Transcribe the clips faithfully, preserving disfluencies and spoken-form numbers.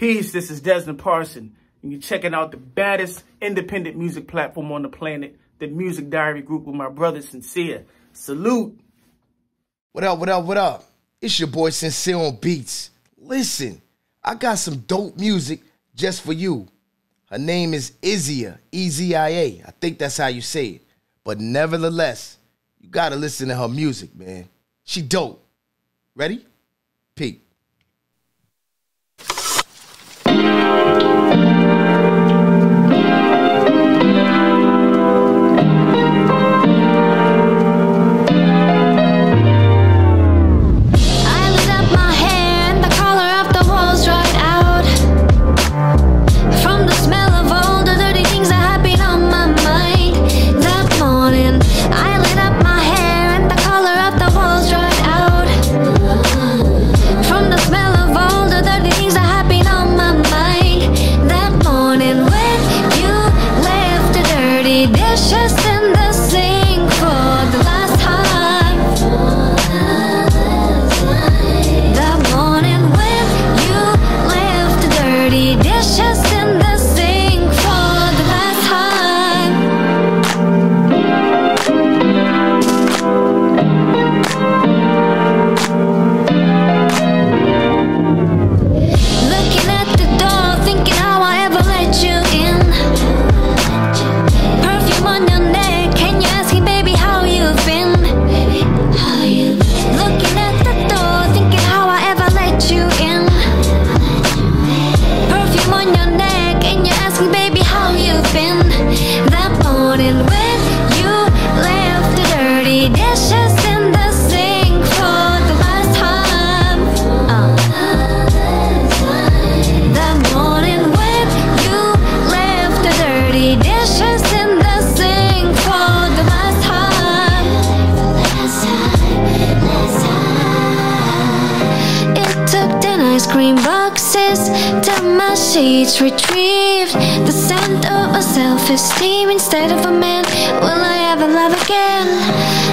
Peace, this is Desmond Parson, and you're checking out the baddest independent music platform on the planet, the Music Diary Group with my brother Sincere. Salute. What up, what up, what up? It's your boy Sincere on Beats. Listen, I got some dope music just for you. Her name is Izia, E Z I A. I think that's how you say it. But nevertheless, you gotta listen to her music, man. She dope. Ready? Peep. Green boxes, my shades retrieved. The scent of a self-esteem instead of a man. Will I ever love again?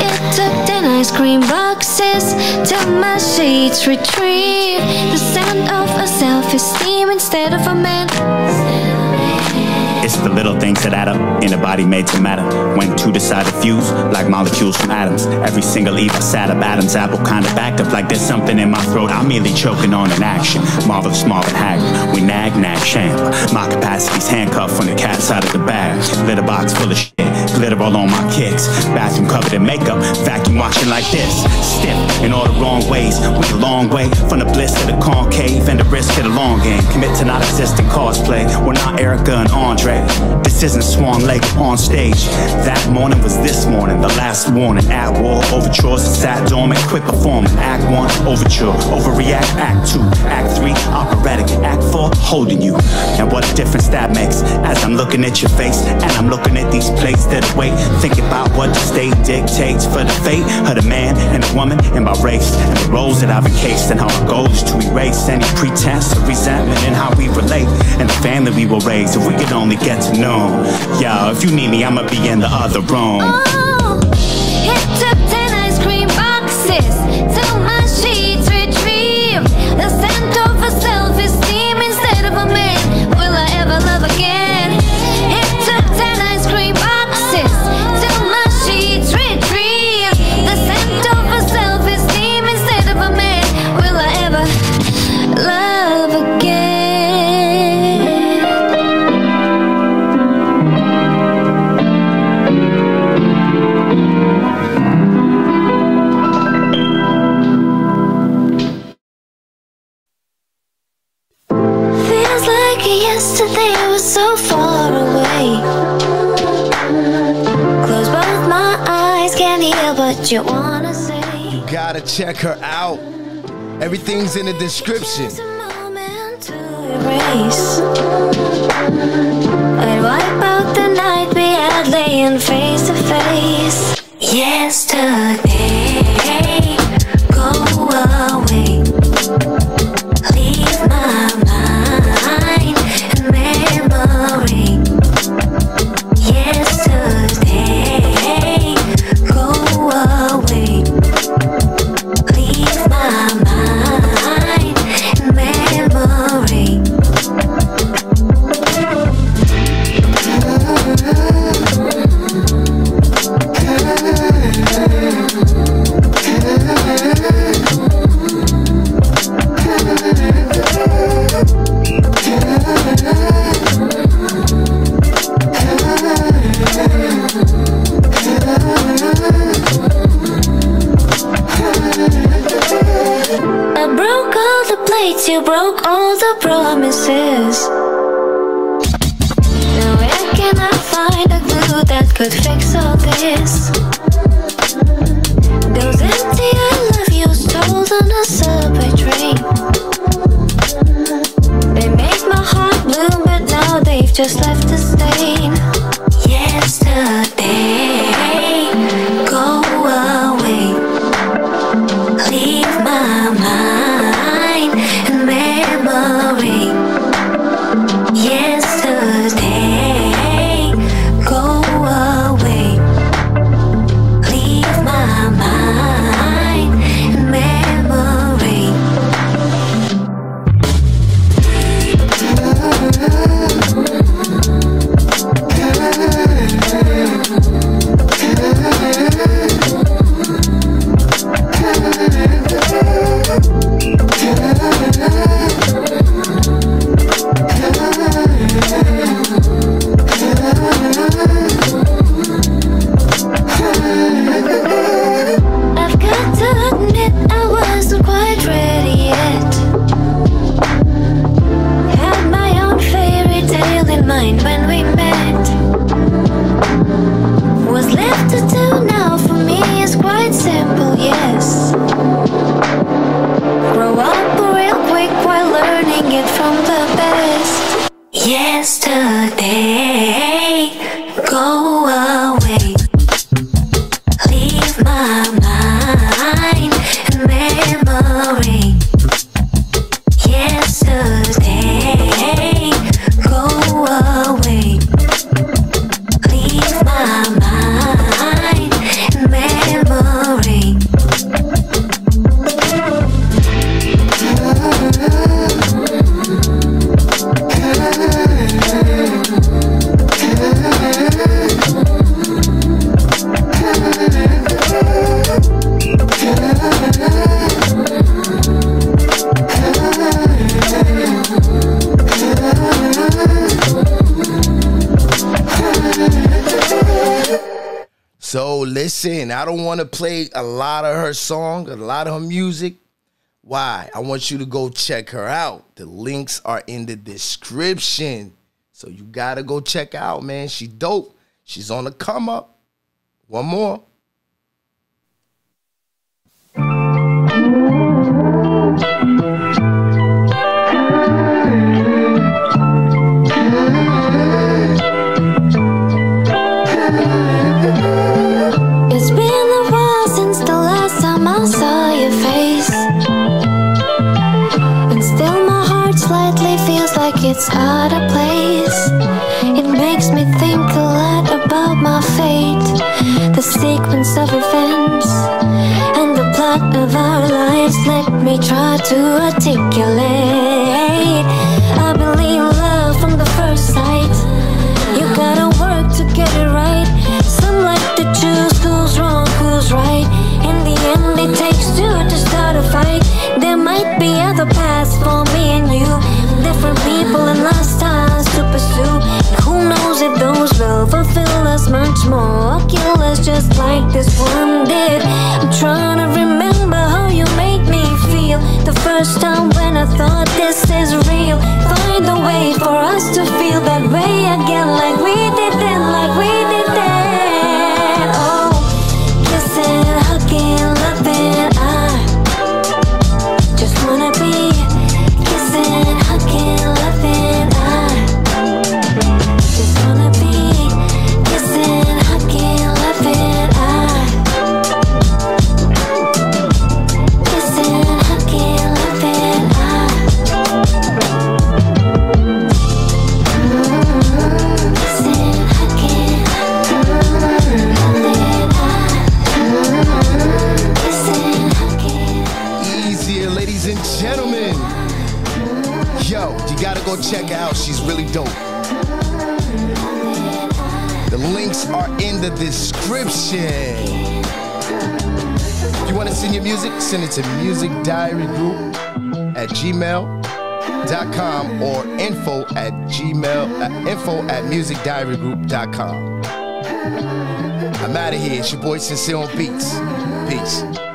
It took ten ice cream boxes till my shades retrieved. The scent of a self-esteem instead of a man. It's the little things that add up in a body made to matter. When two decide to fuse, like molecules from atoms. Every single eve I sat up, Adam's apple kind of backed up. Like there's something in my throat, I'm merely choking on an action. Marvelous Marvin Hagrid, we nag, nag, champ. My capacity's handcuffed from the cat's out of the bag. Litter box full of shit, glitter all on my kicks. Bathroom covered in makeup, vacuum washing like this. Stiff in all the wrong ways, with a long way. From the bliss to the concave and the risk to the long game. Commit to not existent cosplay, we're not Erica and Andre. This isn't Swan Lake on stage. That morning was this morning, the last warning. At war, overtures, sat dormant, quit performing. Act one, overture, overreact. Act two, act three, operatic. Act four, holding you. And what a difference that makes. As I'm looking at your face, and I'm looking at these plates that await. Think about what the state dictates for the fate of the man and the woman in my race, and the roles that I've encased, and how it goes to erase any pretense of resentment, and how we relate, and the family we will raise if we could only get to know. Yo, if you need me, I'ma be in the other room. Oh, it took ten ice cream boxes till my sheets retrieved. The scent of a self-esteem instead of a man. Will I ever love again? It took ten ice cream boxes till my sheets retrieved. The scent of a self-esteem instead of a man. Will I ever love again? Yesterday I was so far away. Close both my eyes, can't hear what you wanna say. You gotta check her out. Everything's in the description. Here's a moment to erase. I'd wipe out the night we had laying face to face. Yesterday, go away. Leave my mind. Memory. Yesterday, go away. Leave my mind in memory. promises. Now where can I find a glue that could fix all this? Those empty I love you stole on a subway train. They made my heart bloom, but now they've just left a stain. Yesterday, go away, leave my mind. Listen, I don't want to play a lot of her song, a lot of her music. Why? I want you to go check her out. The links are in the description. So you got to go check out, man. She dope. She's on the come up. One more. It's out of place. It makes me think a lot about my fate, the sequence of events, and the plot of our lives. Let me try to articulate. I believe in love from the first sight. You gotta work to get it right. Some like to choose who's wrong, who's right. In the end it takes two to start a fight. There might be other paths for me and you, different people and lifestyles to pursue. Who knows if those will fulfill us much more or kill us, just like this one did. I'm trying to remember how you made me feel the first time when I thought this is real. Find a way for us to feel that way again, like we did then, like we did then. Oh, kissing, hugging, loving, I just wanna be kissing, hugging, loving, I just wanna be kissing, hugging, loving, I kissing, hugging, loving, I kissing, hugging, loving, I kissing, hugging. Izia, ladies and gentlemen. Yo, you gotta go check her out. She's really dope. The links are in the description. If you wanna send your music, send it to Music Diary Group at gmail dot com or info at gmail uh, info at music diary group dot com. I'm out of here. It's your boy Sincere on Beats. Peace.